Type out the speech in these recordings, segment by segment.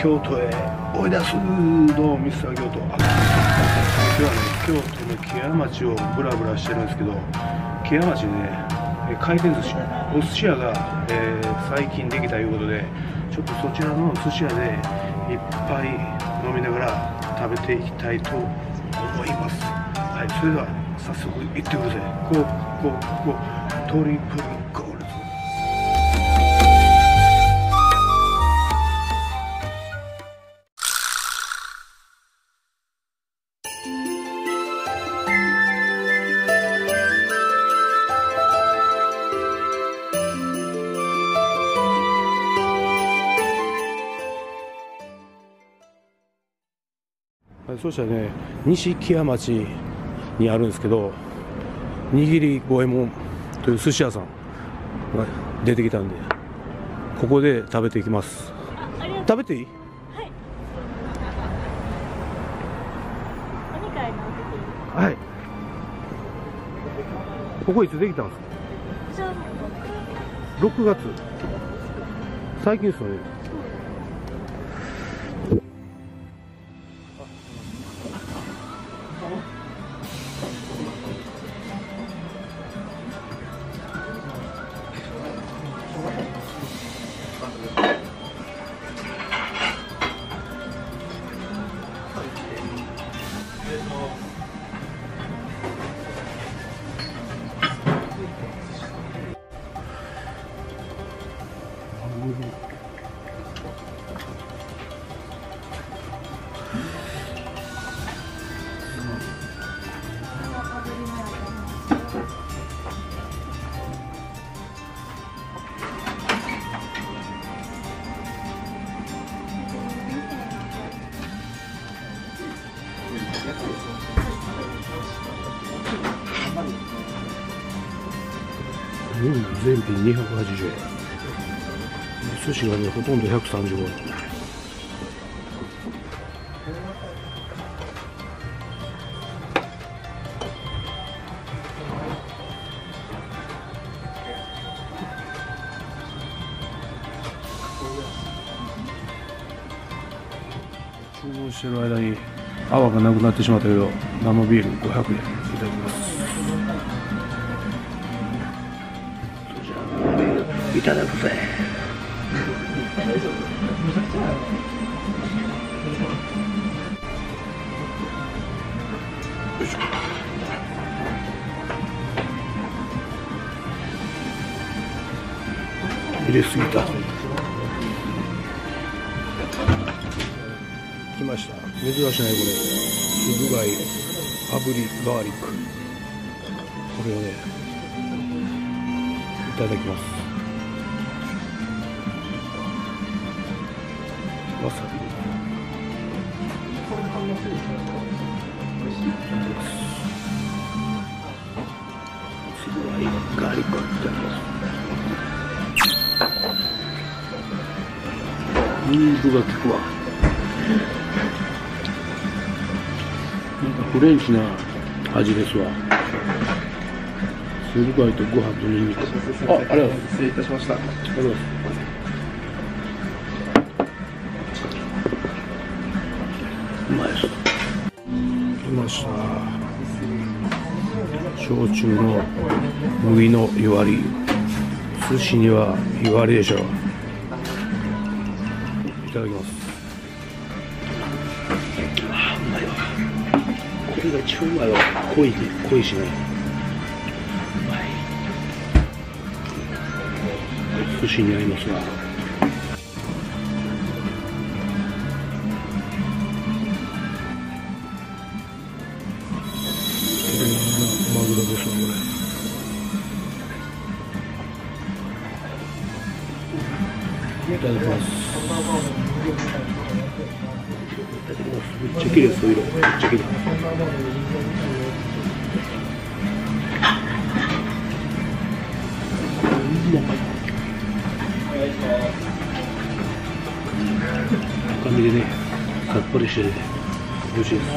京都へ追い出すのミスター京都。今日はね、京都の木屋町をブラブラしてるんですけど、木屋町ね、回転寿司、お寿司屋が、最近できたということで、ちょっとそちらの寿司屋でいっぱい飲みながら食べていきたいと思います。はい、それでは早速行ってください。トリプルそうしたらね、西木屋町にあるんですけど、にぎり五右衛門という寿司屋さんが出てきたんで、ここで食べていきます。食べていい？はい。お肉あるの？はい。ここいつできたんですか？6月。最近ですよね。全品280円、寿司がねほとんど135円。注文してる間に泡がなくなってしまったけど、生ビール500円いただきます。いただくぜ。入れすぎた。来ました。珍しいねこれ。鈴貝炙りガーリック。これをね、いただきます。わさび。ガーリックをいただきます。ニンニクが効くわ。なんかフレンチな味ですわ。スルガイとご飯とニンニク。あ、ありがとうございます。失礼いたしました。ありがとうございます。焼酎の麦の湯割り、寿司には湯割りでしょう。いただきます。ああ、うまいわ。これが一番うまいわ。濃いしね。うまい。寿司に合いますわ。いただきます。めっちゃ綺麗です、色。めっちゃ綺麗。赤身でね、さっぱりしてて、美味しいです。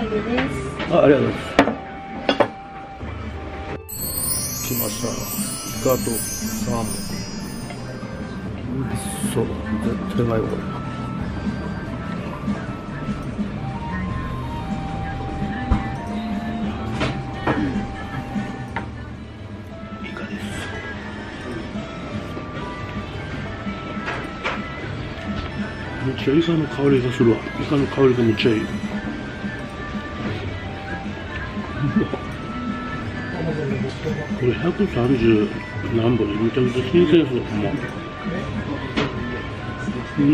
ありがとうございます。来ました。イカとサーモン。そうだ、絶対うまいわこれ。めっちゃイカの香りがするわ。イカの香りがめっちゃいい。これ130何本でめちゃくちゃ新鮮ですよ、ほんま。うん。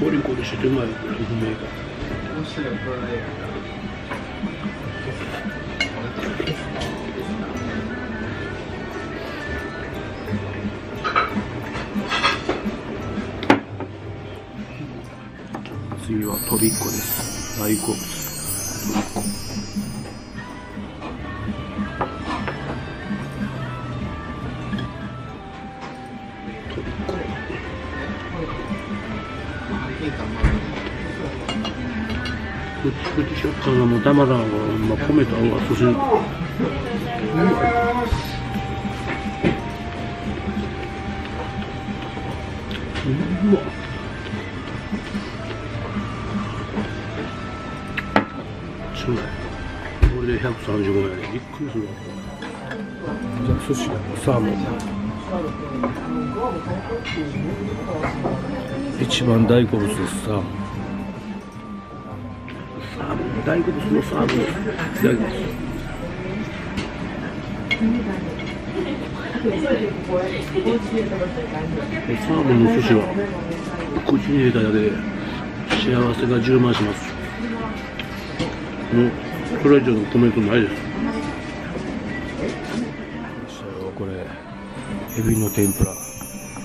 コリコリしてうまい、これほんまイカ。次はとびっこです。大好物。とびっこ。プチプチ食感がもうたまらんわ。まあ、米と合うわ、そして。うわ。これで135円でびっくりするわ。じゃあ寿司サーモン一番大好物です。サーモン大好物のサーモンです。大好物。サーモンの寿司は口に入れただけで幸せが充満します。もうこれ以上のコメントないです。これエビの天ぷら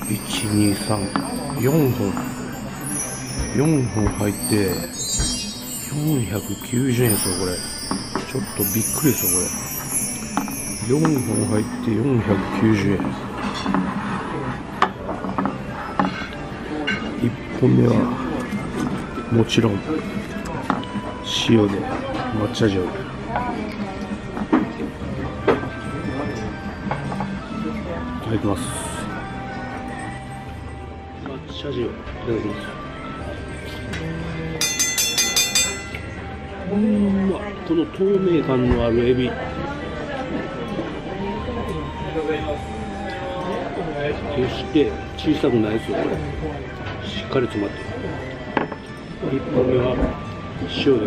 1、2、3、4本入って490円ですよ。これちょっとびっくりですよ。これ4本入って490円。1本目はもちろん塩で抹茶醤油。いただきます。抹茶醤油いただきます。この透明感のあるエビ。決して小さくないですよ。これしっかり詰まってる。1本目は塩で。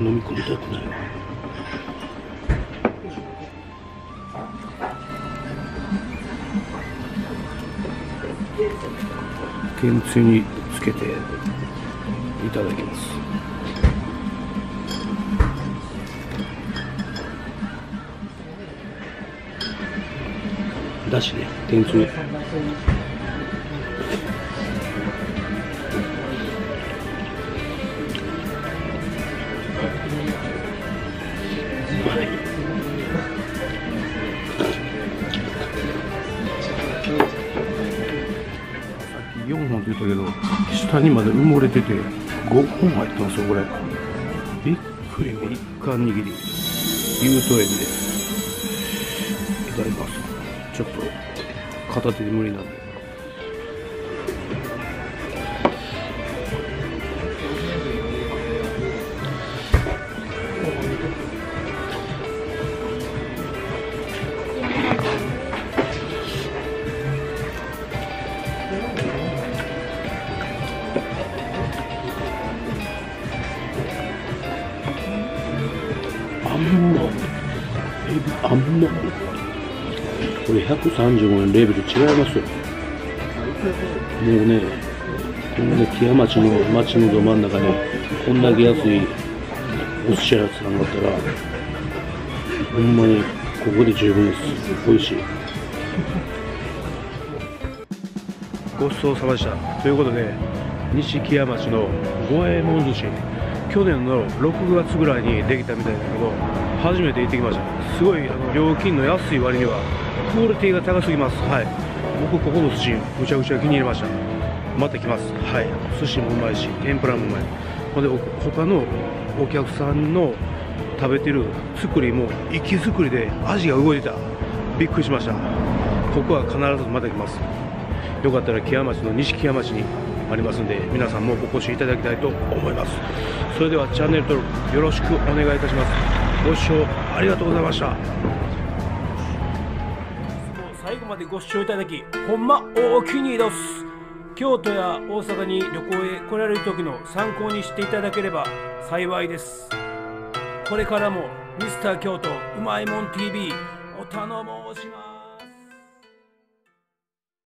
飲み込みたくないわ。天つゆにつけていただきます。だしね、天つゆ。4本って言ったけど、下にまで埋もれてて5本入ってますよ。これびっくり。一貫握り有頭エビです。いただきます。ちょっと片手で無理なんで。あんまこれ135円レベル違いますよ。もうね、木屋町のど真ん中にこんだけ安いお寿司屋さんだったらほんまにここで十分です。美味しい。ごちそうさまでした。ということで西木屋町の五右衛門寿司去年の6月ぐらいにできたみたいですけど、初めて行ってきました。すごい料金の安い割にはクオリティが高すぎます。はい、僕ここの寿司むちゃくちゃ気に入りました。また来ます。はい、寿司もうまいし天ぷらもうまい。ほんで他のお客さんの食べてる作りも息作りで味が動いてた。びっくりしました。ここは必ずまた来ます。よかったら木屋町の西木屋町にありますんで、皆さんもお越しいただきたいと思います。それではチャンネル登録よろしくお願いいたします。ご視聴ありがとうございました。最後までご視聴いただきほんまお気に入りです。京都や大阪に旅行へ来られる時の参考にしていただければ幸いです。これからもミスター京都うまいもん TV お頼もうします。